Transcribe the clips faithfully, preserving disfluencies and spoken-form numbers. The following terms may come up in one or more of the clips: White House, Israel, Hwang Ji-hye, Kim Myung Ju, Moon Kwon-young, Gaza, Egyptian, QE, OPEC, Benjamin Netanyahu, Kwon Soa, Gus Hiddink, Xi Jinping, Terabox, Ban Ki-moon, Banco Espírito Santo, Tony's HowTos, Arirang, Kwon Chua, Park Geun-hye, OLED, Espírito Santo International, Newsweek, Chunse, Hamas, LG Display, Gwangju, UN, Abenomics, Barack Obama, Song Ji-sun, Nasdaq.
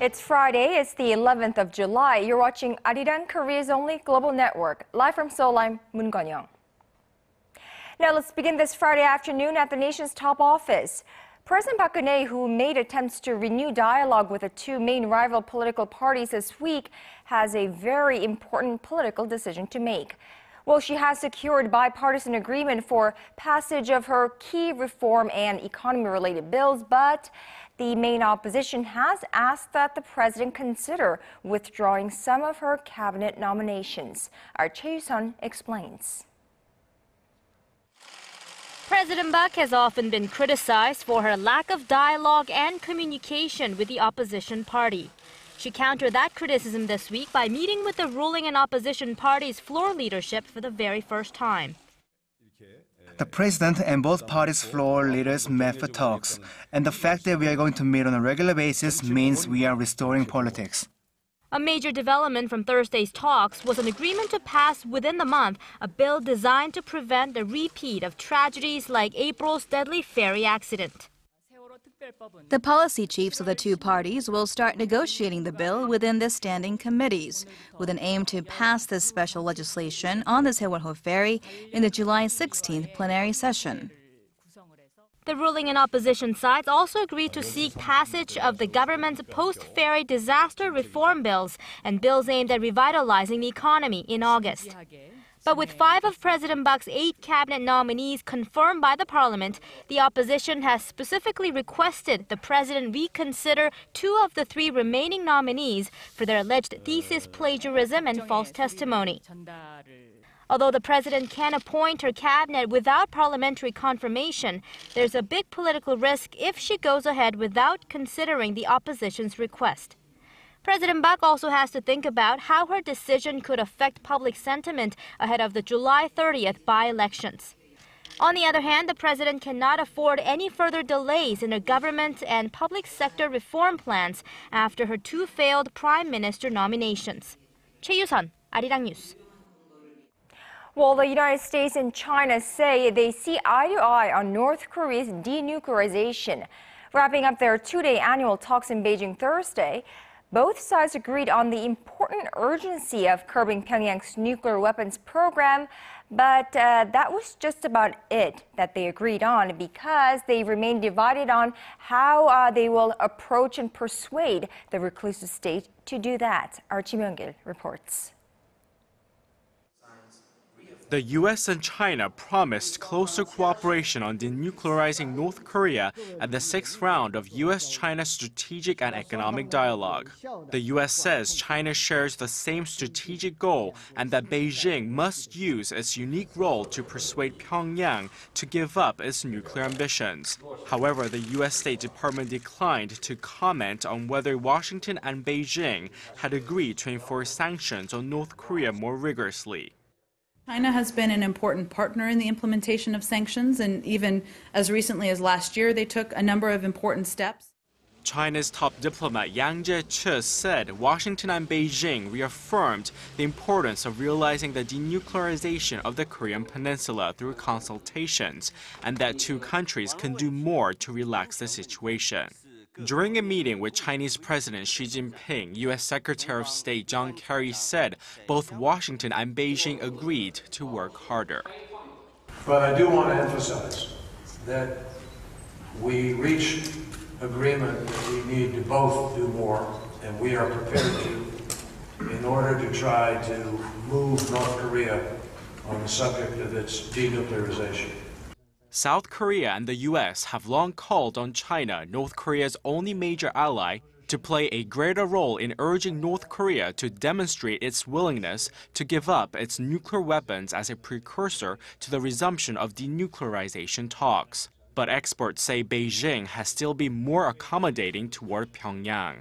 It's Friday, it's the eleventh of July. You're watching Arirang, Korea's only global network. Live from Seoul, I'm Moon Kwon-young. Now let's begin this Friday afternoon at the nation's top office. President Park Geun-hye, who made attempts to renew dialogue with the two main rival political parties this week, has a very important political decision to make. Well, she has secured bipartisan agreement for passage of her key reform and economy-related bills, but the main opposition has asked that the president consider withdrawing some of her cabinet nominations. Our Choi Yu-sun explains. President Park has often been criticized for her lack of dialogue and communication with the opposition party. She countered that criticism this week by meeting with the ruling and opposition party's floor leadership for the very first time. The president and both parties' floor leaders met for talks, and the fact that we are going to meet on a regular basis means we are restoring politics. A major development from Thursday's talks was an agreement to pass within the month a bill designed to prevent the repeat of tragedies like April's deadly ferry accident. The policy chiefs of the two parties will start negotiating the bill within the standing committees, with an aim to pass this special legislation on the Sewol-ho ferry in the July sixteenth plenary session. The ruling and opposition sides also agreed to seek passage of the government's post-ferry disaster reform bills and bills aimed at revitalizing the economy in August. But with five of President Park's eight cabinet nominees confirmed by the parliament, the opposition has specifically requested the president reconsider two of the three remaining nominees for their alleged thesis plagiarism and false testimony. Although the president can appoint her cabinet without parliamentary confirmation, there's a big political risk if she goes ahead without considering the opposition's request. President Park also has to think about how her decision could affect public sentiment ahead of the July thirtieth by-elections. On the other hand, the president cannot afford any further delays in her government and public sector reform plans after her two failed prime minister nominations. Choi Yu-sun, Arirang News. Well, the United States and China say they see eye to eye on North Korea's denuclearization. Wrapping up their two-day annual talks in Beijing Thursday, both sides agreed on the important urgency of curbing Pyongyang's nuclear weapons program, but uh, that was just about it that they agreed on, because they remain divided on how uh, they will approach and persuade the reclusive state to do that. Our Ji Myung-kil reports. The U S and China promised closer cooperation on denuclearizing North Korea at the sixth round of U S-China strategic and economic dialogue. The U S says China shares the same strategic goal and that Beijing must use its unique role to persuade Pyongyang to give up its nuclear ambitions. However, the U S State Department declined to comment on whether Washington and Beijing had agreed to enforce sanctions on North Korea more rigorously. China has been an important partner in the implementation of sanctions, and even as recently as last year, they took a number of important steps. China's top diplomat Yang Jiechi said Washington and Beijing reaffirmed the importance of realizing the denuclearization of the Korean peninsula through consultations, and that two countries can do more to relax the situation. During a meeting with Chinese President Xi Jinping, U S Secretary of State John Kerry said both Washington and Beijing agreed to work harder. But I do want to emphasize that we reached agreement that we need to both do more, and we are prepared to, in order to try to move North Korea on the subject of its denuclearization. South Korea and the U S have long called on China, North Korea's only major ally, to play a greater role in urging North Korea to demonstrate its willingness to give up its nuclear weapons as a precursor to the resumption of denuclearization talks. But experts say Beijing has still been more accommodating toward Pyongyang.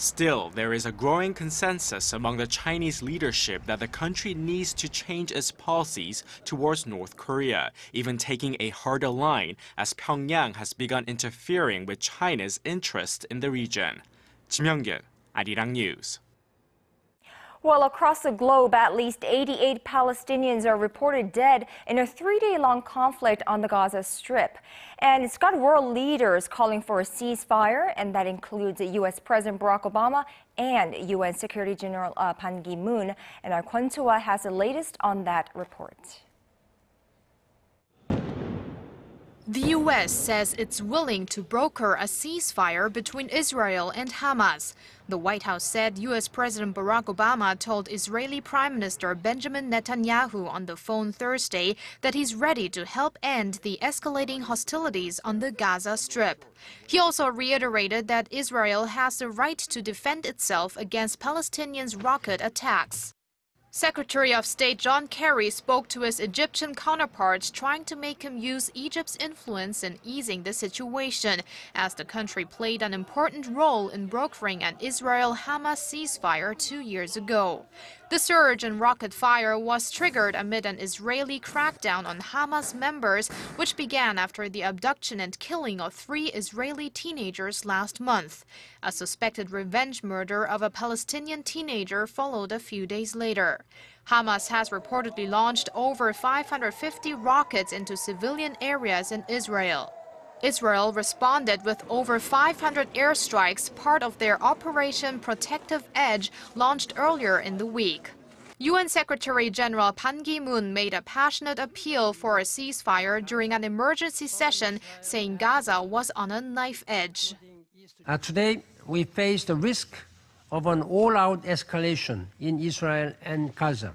Still, there is a growing consensus among the Chinese leadership that the country needs to change its policies towards North Korea, even taking a harder line as Pyongyang has begun interfering with China's interest in the region. Ji Myung-kil, Arirang News. Well, across the globe, at least eighty-eight Palestinians are reported dead in a three-day-long conflict on the Gaza Strip. And it's got world leaders calling for a ceasefire, and that includes U S President Barack Obama and U N Security General uh, Ban Ki-moon. And our Kwon Chua has the latest on that report. The U S says it's willing to broker a ceasefire between Israel and Hamas. The White House said U S President Barack Obama told Israeli Prime Minister Benjamin Netanyahu on the phone Thursday that he's ready to help end the escalating hostilities on the Gaza Strip. He also reiterated that Israel has the right to defend itself against Palestinians' rocket attacks. Secretary of State John Kerry spoke to his Egyptian counterparts, trying to make him use Egypt's influence in easing the situation, as the country played an important role in brokering an Israel-Hamas ceasefire two years ago. The surge in rocket fire was triggered amid an Israeli crackdown on Hamas members, which began after the abduction and killing of three Israeli teenagers last month. A suspected revenge murder of a Palestinian teenager followed a few days later. Hamas has reportedly launched over five hundred fifty rockets into civilian areas in Israel. Israel responded with over five hundred airstrikes, part of their Operation Protective Edge, launched earlier in the week. U N Secretary General Ban Ki-moon made a passionate appeal for a ceasefire during an emergency session, saying Gaza was on a knife edge. Uh, today, we face the risk of an all-out escalation in Israel and Gaza,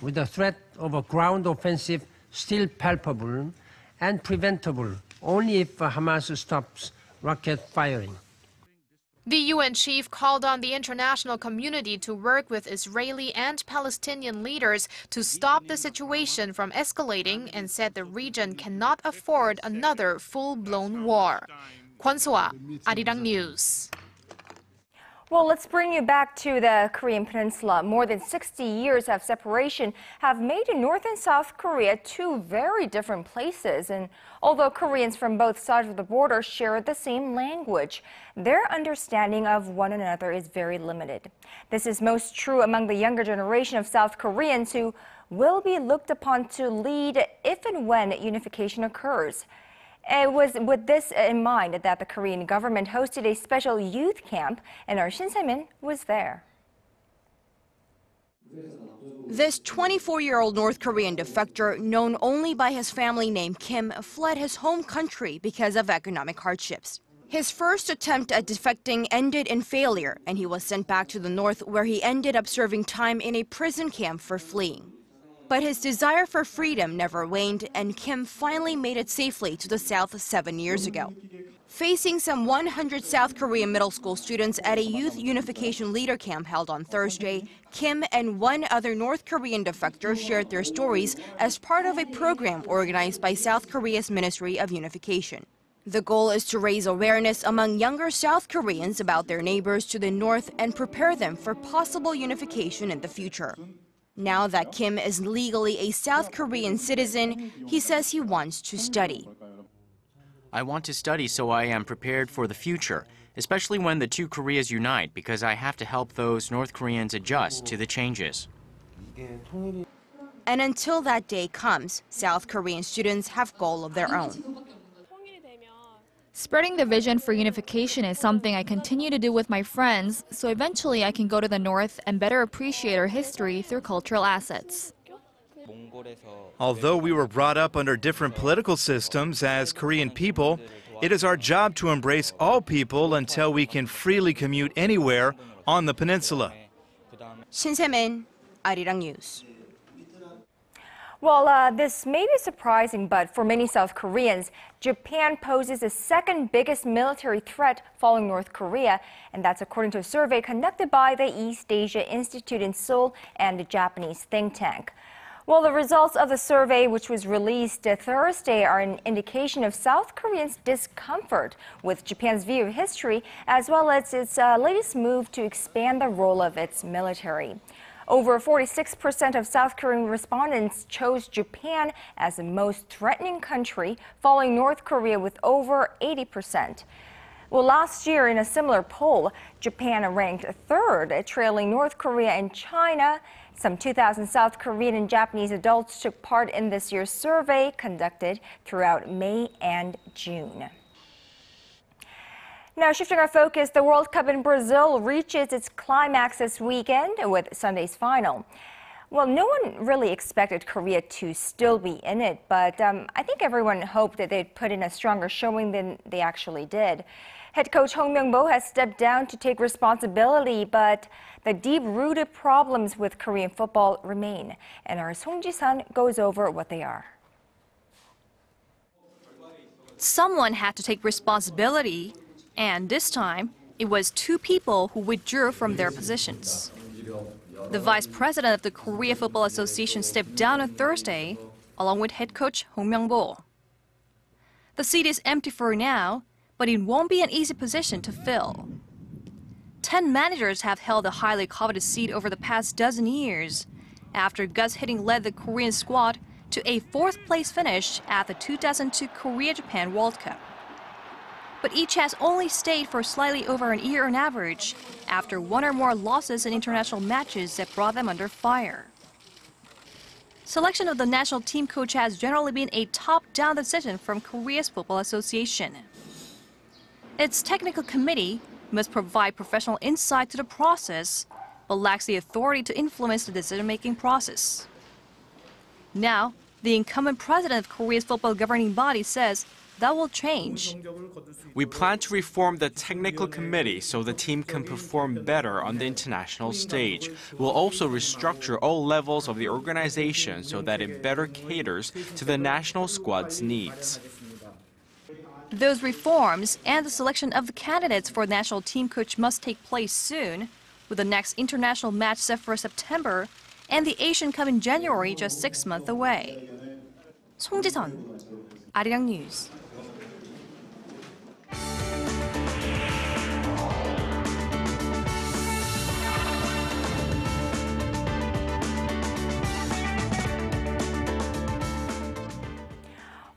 with the threat of a ground offensive still palpable and preventable only if Hamas stops rocket firing. The U N chief called on the international community to work with Israeli and Palestinian leaders to stop the situation from escalating, and said the region cannot afford another full-blown war. Kwon Soa, Arirang News. Well, let's bring you back to the Korean Peninsula. More than sixty years of separation have made North and South Korea two very different places. And although Koreans from both sides of the border share the same language, their understanding of one another is very limited. This is most true among the younger generation of South Koreans, who will be looked upon to lead if and when unification occurs. It was with this in mind that the Korean government hosted a special youth camp, and our Shin Se-min was there. This twenty-four-year-old North Korean defector, known only by his family name Kim, fled his home country because of economic hardships. His first attempt at defecting ended in failure, and he was sent back to the north, where he ended up serving time in a prison camp for fleeing. But his desire for freedom never waned, and Kim finally made it safely to the South seven years ago. Facing some one hundred South Korean middle school students at a youth unification leader camp held on Thursday, Kim and one other North Korean defector shared their stories as part of a program organized by South Korea's Ministry of Unification. The goal is to raise awareness among younger South Koreans about their neighbors to the north and prepare them for possible unification in the future. Now that Kim is legally a South Korean citizen, he says he wants to study. I want to study so I am prepared for the future, especially when the two Koreas unite, because I have to help those North Koreans adjust to the changes. And until that day comes, South Korean students have goals of their own. Spreading the vision for unification is something I continue to do with my friends, so eventually I can go to the north and better appreciate our history through cultural assets. Although we were brought up under different political systems as Korean people, it is our job to embrace all people until we can freely commute anywhere on the peninsula. Shin Se-min, Arirang News. Well, uh, this may be surprising, but for many South Koreans, Japan poses the second biggest military threat following North Korea, and that's according to a survey conducted by the East Asia Institute in Seoul and the Japanese think tank. Well, the results of the survey, which was released Thursday, are an indication of South Koreans' discomfort with Japan's view of history, as well as its uh, latest move to expand the role of its military. Over forty-six percent of South Korean respondents chose Japan as the most threatening country, following North Korea with over eighty percent. Well, last year in a similar poll, Japan ranked third, trailing North Korea and China. Some two thousand South Korean and Japanese adults took part in this year's survey conducted throughout May and June. Now, shifting our focus, the World Cup in Brazil reaches its climax this weekend with Sunday's final. Well, no one really expected Korea to still be in it, but um, I think everyone hoped that they'd put in a stronger showing than they actually did. Head coach Hong Myung-bo has stepped down to take responsibility, but the deep-rooted problems with Korean football remain. And our Song Ji-sun goes over what they are. Someone had to take responsibility. And this time, it was two people who withdrew from their positions. The vice president of the Korea Football Association stepped down on Thursday, along with head coach Hong Myung-bo. The seat is empty for now, but it won't be an easy position to fill. Ten managers have held the highly coveted seat over the past dozen years, after Gus Hiddink led the Korean squad to a fourth-place finish at the two thousand two Korea-Japan World Cup. But each has only stayed for slightly over an year on average, after one or more losses in international matches that brought them under fire. Selection of the national team coach has generally been a top-down decision from Korea's Football Association. Its technical committee must provide professional insight to the process, but lacks the authority to influence the decision-making process. Now, the incumbent president of Korea's football governing body says that will change. We plan to reform the technical committee so the team can perform better on the international stage. We'll also restructure all levels of the organization so that it better caters to the national squad's needs. Those reforms and the selection of the candidates for national team coach must take place soon, with the next international match set for September and the Asian Cup in January just six months away. Song Ji-sun, Arirang News.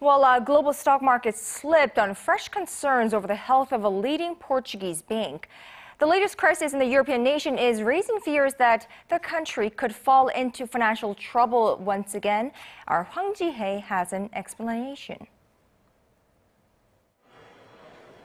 Well, uh, global stock markets slipped on fresh concerns over the health of a leading Portuguese bank. The latest crisis in the European nation is raising fears that the country could fall into financial trouble once again. Our Hwang Ji-hye has an explanation.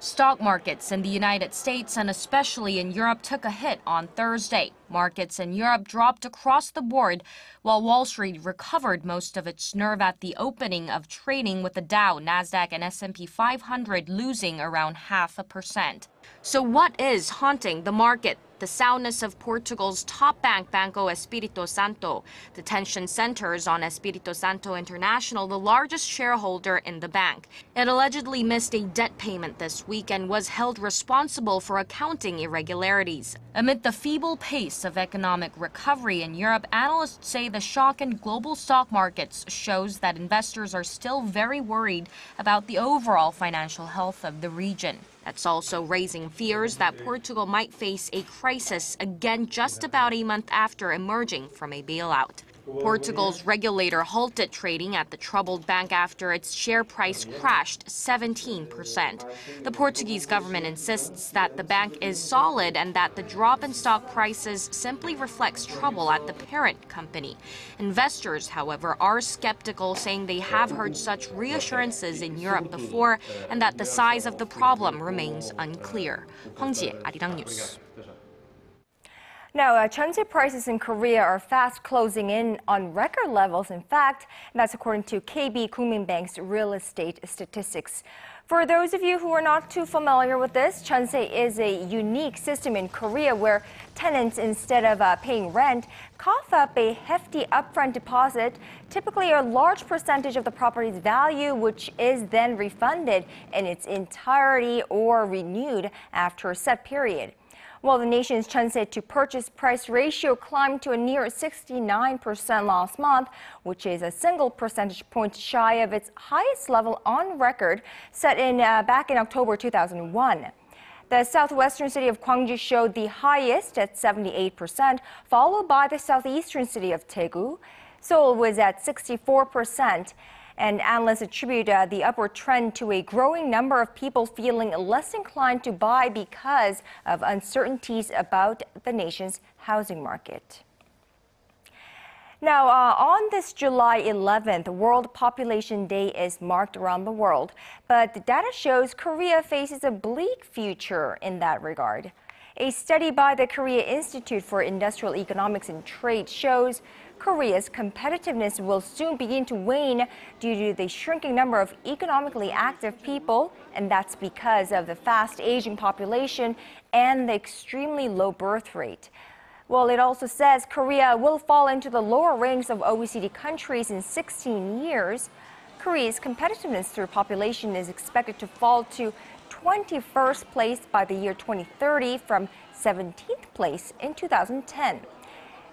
Stock markets in the United States and especially in Europe took a hit on Thursday. Markets in Europe dropped across the board, while Wall Street recovered most of its nerve at the opening of trading, with the Dow, Nasdaq, and S and P five hundred losing around half a percent. So what is haunting the market? The soundness of Portugal's top bank, Banco Espírito Santo. The tension centers on Espírito Santo International, the largest shareholder in the bank. It allegedly missed a debt payment this week and was held responsible for accounting irregularities. Amid the feeble pace of economic recovery in Europe, analysts say the shock in global stock markets shows that investors are still very worried about the overall financial health of the region. That's also raising fears that Portugal might face a crisis again just about a month after emerging from a bailout. Portugal's regulator halted trading at the troubled bank after its share price crashed seventeen percent. The Portuguese government insists that the bank is solid and that the drop in stock prices simply reflects trouble at the parent company. Investors, however, are skeptical, saying they have heard such reassurances in Europe before and that the size of the problem remains unclear. Hwang Ji-hye, Arirang News. Now, uh, Chunse prices in Korea are fast closing in on record levels, in fact, and that's according to K B Gumminbank's real estate statistics. For those of you who are not too familiar with this, Chunse is a unique system in Korea where tenants, instead of uh, paying rent, cough up a hefty upfront deposit, typically a large percentage of the property's value, which is then refunded in its entirety or renewed after a set period. While well, the nation's Chunse to purchase price ratio climbed to a near sixty-nine percent last month, which is a single percentage point shy of its highest level on record, set in uh, back in October two thousand one. The southwestern city of Gwangju showed the highest at seventy-eight percent, followed by the southeastern city of Daegu. Seoul was at sixty-four percent. and analysts attribute uh, the upward trend to a growing number of people feeling less inclined to buy because of uncertainties about the nation's housing market. Now, uh, on this July eleventh, World Population Day is marked around the world, but the data shows Korea faces a bleak future in that regard. A study by the Korea Institute for Industrial Economics and Trade shows Korea's competitiveness will soon begin to wane due to the shrinking number of economically active people, and that's because of the fast aging population and the extremely low birth rate. Well, it also says Korea will fall into the lower ranks of O E C D countries in sixteen years. Korea's competitiveness through population is expected to fall to twenty-first place by the year twenty thirty from seventeenth place in two thousand ten.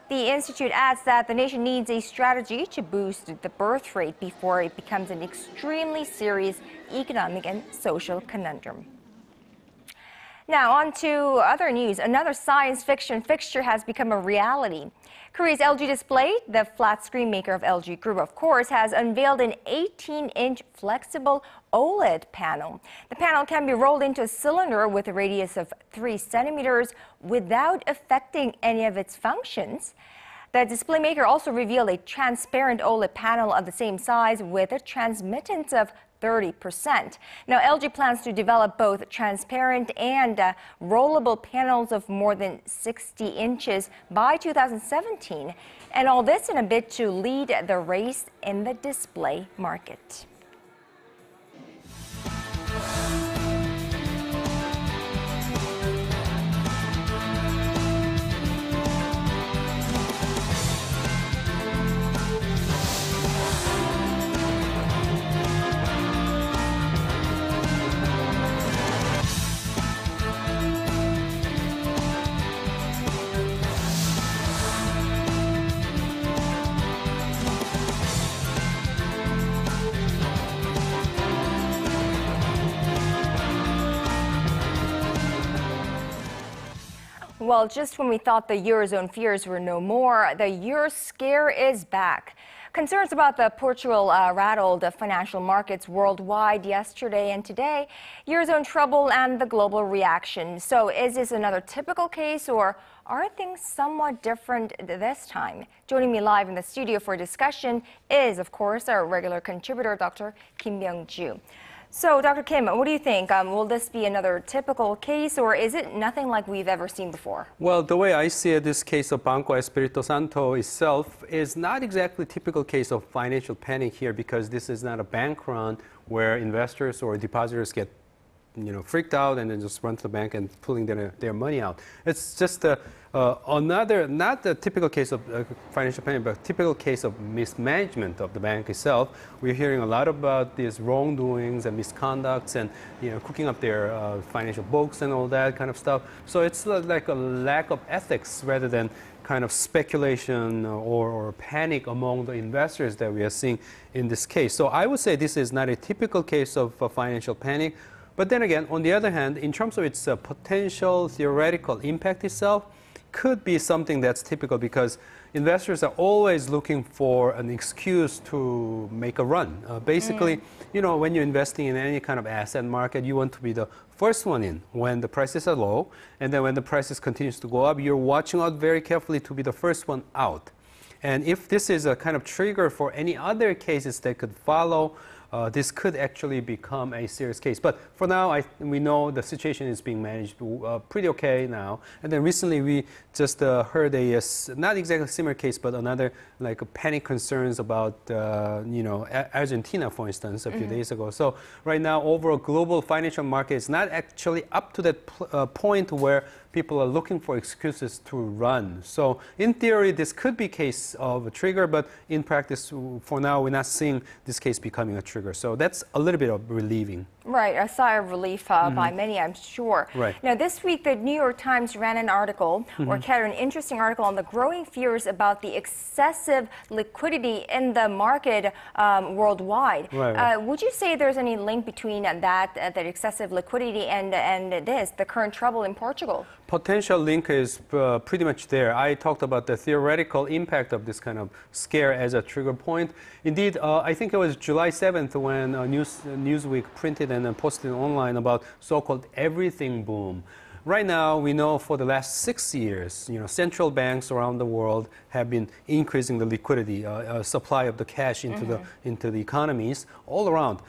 The institute adds that the nation needs a strategy to boost the birth rate before it becomes an extremely serious economic and social conundrum. Now, on to other news. Another science fiction fixture has become a reality. Korea's L G Display, the flat screen maker of L G Group, of course, has unveiled an eighteen inch flexible OLED panel. The panel can be rolled into a cylinder with a radius of three centimeters without affecting any of its functions. The display maker also revealed a transparent OLED panel of the same size with a transmittance of thirty percent. Now, L G plans to develop both transparent and uh, rollable panels of more than sixty inches by two thousand seventeen, and all this in a bid to lead the race in the display market. Well, just when we thought the Eurozone fears were no more, the Euro scare is back. Concerns about the Portugal uh, rattled the financial markets worldwide yesterday and today. Eurozone trouble and the global reaction. So is this another typical case, or are things somewhat different this time? Joining me live in the studio for discussion is, of course, our regular contributor, Doctor Kim Myung Ju. So, Doctor Kim, what do you think? Um, will this be another typical case, or is it nothing like we've ever seen before? Well, the way I see it, this case of Banco Espírito Santo itself is not exactly a typical case of financial panic here, because this is not a bank run where investors or depositors get, you know, freaked out and then just run to the bank and pulling their, their money out. It's just a, uh, another, not the typical case of uh, financial panic, but a typical case of mismanagement of the bank itself. We're hearing a lot about these wrongdoings and misconducts and, you know, cooking up their uh, financial books and all that kind of stuff. So it's like a lack of ethics rather than kind of speculation or, or panic among the investors that we are seeing in this case. So I would say this is not a typical case of uh, financial panic. But then again, on the other hand, in terms of its uh, potential theoretical impact itself, could be something that's typical, because investors are always looking for an excuse to make a run. Uh, basically, mm. you know, when you're investing in any kind of asset market, you want to be the first one in when the prices are low. And then when the prices continues to go up, you're watching out very carefully to be the first one out. And if this is a kind of trigger for any other cases that could follow, Uh, this could actually become a serious case. But for now, I, we know the situation is being managed uh, pretty okay now. And then recently we just uh, heard a, a, not exactly similar case, but another like a panic concerns about, uh, you know, a Argentina, for instance, a few mm-hmm. days ago. So right now, overall global financial market is not actually up to that pl uh, point where people are looking for excuses to run. So in theory, this could be a case of a trigger, but in practice, for now, we're not seeing this case becoming a trigger. So that's a little bit of relieving. Right, a sigh of relief uh, mm-hmm. by many, I'm sure. Right. Now, this week, the New York Times ran an article, mm-hmm. or carried an interesting article on the growing fears about the excessive liquidity in the market um, worldwide. Right, right. Uh, would you say there's any link between that, uh, that excessive liquidity and, and this, the current trouble in Portugal? Potential link is uh, pretty much there. I talked about the theoretical impact of this kind of scare as a trigger point. Indeed, uh, I think it was July seventh when uh, News, uh, Newsweek printed and then posted online about so-called everything boom. Right now, we know for the last six years, you know, central banks around the world have been increasing the liquidity, uh, uh, supply of the cash into, mm-hmm. the, into the economies all around.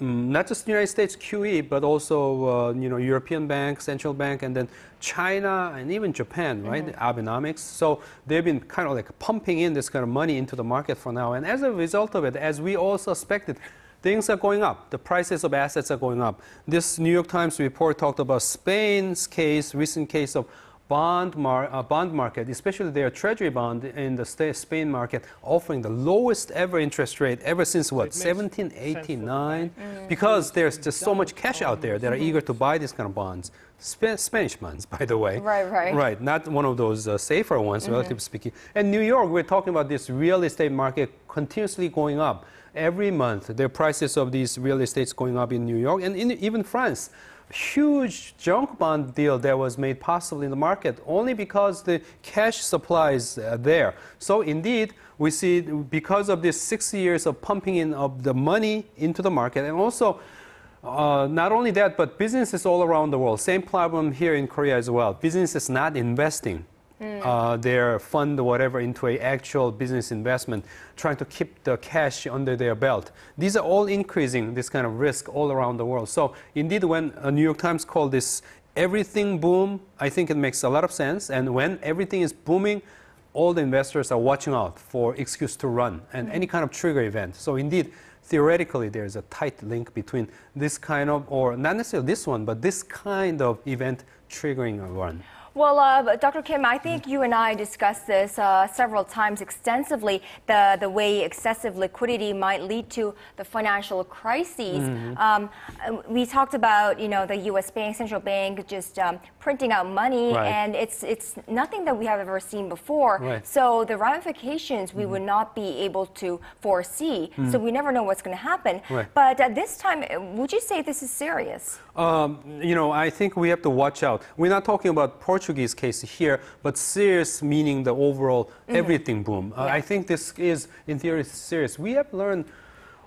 Mm, not just the United States Q E, but also uh, you know, European bank, central bank, and then China and even Japan, right? Mm-hmm. Abenomics. So they've been kind of like pumping in this kind of money into the market for now. And as a result of it, as we all suspected, things are going up. The prices of assets are going up. This New York Times report talked about Spain's case, recent case of bond, mar uh, bond market, especially their treasury bond in the Spain market, offering the lowest ever interest rate ever since, what, seventeen eighty-nine? Mm-hmm. Because there's just so much cash out there that are eager to buy these kind of bonds. Sp Spanish bonds, by the way. Right, right. Right, not one of those uh, safer ones, mm-hmm. relatively speaking. And New York, we're talking about this real estate market continuously going up. Every month, the prices of these real estates going up in New York and in, even France. Huge junk bond deal that was made possible in the market only because the cash supply is uh, there. So indeed, we see because of this six years of pumping in of the money into the market, and also uh, not only that, but businesses all around the world. Same problem here in Korea as well. Businesses not investing. Mm. Uh, their fund or whatever into an actual business investment, trying to keep the cash under their belt. These are all increasing this kind of risk all around the world. So indeed, when uh, New York Times called this everything boom, I think it makes a lot of sense. And when everything is booming, all the investors are watching out for excuse to run and mm. any kind of trigger event. So indeed, theoretically, there is a tight link between this kind of, or not necessarily this one, but this kind of event triggering a run. Well, uh, Doctor Kim, I think you and I discussed this uh, several times extensively, the, the way excessive liquidity might lead to the financial crises. Mm-hmm. um, we talked about, you know, the U S bank, central bank just um, printing out money, right. and it's, it's nothing that we have ever seen before. Right. So the ramifications we mm-hmm. would not be able to foresee, mm-hmm. so we never know what's going to happen. Right. But at this time, would you say this is serious? Um, you know, I think we have to watch out. We're not talking about Portugal. Portuguese case here, but serious meaning the overall everything mm-hmm. boom. Uh, yeah. I think this is, in theory, serious. We have learned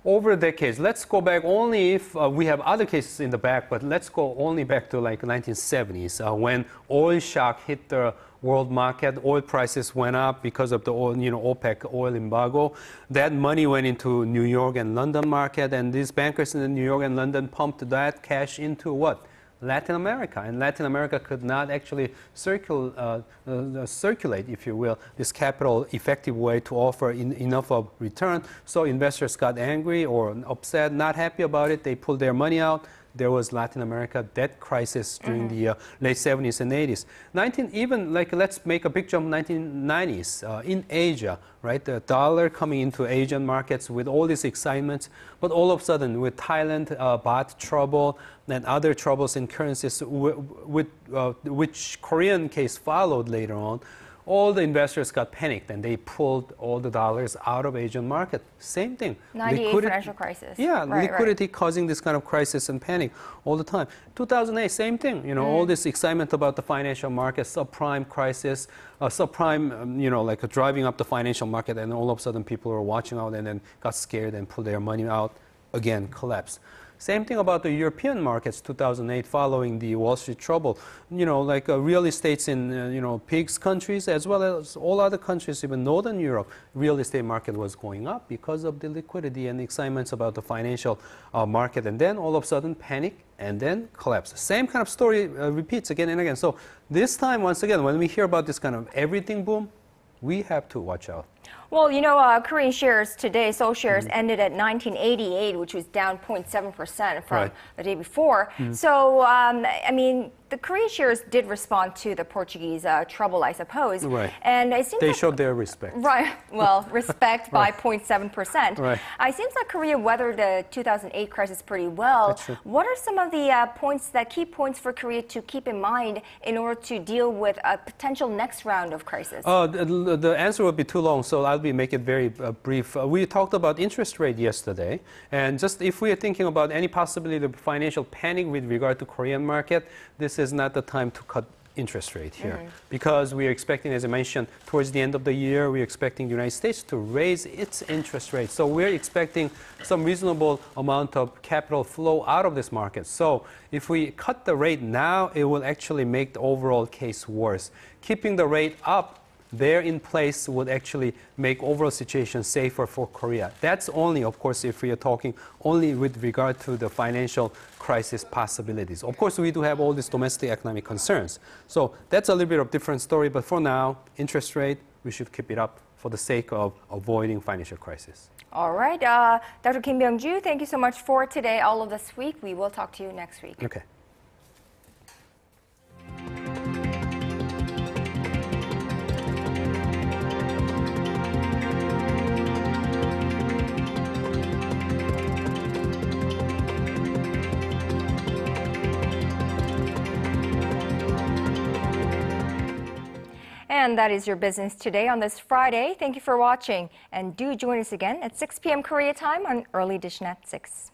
over decades. Let's go back only if uh, we have other cases in the back, but let's go only back to like nineteen seventies uh, when oil shock hit the world market. Oil prices went up because of the oil, you know, OPEC oil embargo. That money went into New York and London market, and these bankers in New York and London pumped that cash into what? Latin America, and Latin America could not actually circul uh, uh, circulate, if you will, this capital effective way to offer in enough of return. So investors got angry or upset, not happy about it. They pulled their money out. There was Latin America debt crisis during mm-hmm. the uh, late seventies and eighties. nineteen, even like, let's make a big jump, nineteen nineties, uh, in Asia, right? The dollar coming into Asian markets with all these excitements, but all of a sudden with Thailand, uh, baht trouble, and other troubles in currencies, w with, uh, which Korean case followed later on, all the investors got panicked and they pulled all the dollars out of Asian market. Same thing. ninety-eight financial crisis. Yeah, right, liquidity right. causing this kind of crisis and panic all the time. two thousand eight, same thing. You know, mm. all this excitement about the financial market, subprime crisis, uh, subprime, um, you know, like uh, driving up the financial market, and all of a sudden people were watching out and then got scared and pulled their money out. Again, collapse. Same thing about the European markets, two thousand eight, following the Wall Street trouble. You know, like uh, real estates in, uh, you know, pigs countries, as well as all other countries, even Northern Europe, real estate market was going up because of the liquidity and the excitements about the financial uh, market. And then all of a sudden, panic and then collapse. Same kind of story uh, repeats again and again. So this time, once again, when we hear about this kind of everything boom, we have to watch out. Well, you know, uh, Korean shares today, Seoul shares mm. ended at nineteen eighty-eight, which was down zero point seven percent from right. the day before. Mm. So, um, I mean, the Korean shares did respond to the Portuguese uh, trouble, I suppose. Right. And it seems they like, showed their respect. Right. Well, respect right. by zero point seven percent. Right. Uh, it seems like Korea weathered the two thousand eight crisis pretty well. What are some of the uh, points, that key points for Korea to keep in mind in order to deal with a potential next round of crisis? Uh, the, the answer would be too long, so I'll be make it very uh, brief. Uh, we talked about interest rate yesterday, and just if we are thinking about any possibility of financial panic with regard to Korean market, this is not the time to cut interest rate here, mm-hmm. because we are expecting, as I mentioned, towards the end of the year, we're expecting the United States to raise its interest rate. So we're expecting some reasonable amount of capital flow out of this market. So if we cut the rate now, it will actually make the overall case worse. Keeping the rate up there in place would actually make overall situation safer for Korea. That's only, of course, if we are talking only with regard to the financial crisis possibilities. Of course, we do have all these domestic economic concerns. So that's a little bit of a different story. But for now, interest rate, we should keep it up for the sake of avoiding financial crisis. All right. Uh, Doctor Kim Myung Ju, thank you so much for today, all of this week. We will talk to you next week. Okay. And that is your business today on this Friday. Thank you for watching, and do join us again at six p m Korea time on Early Dish Net six.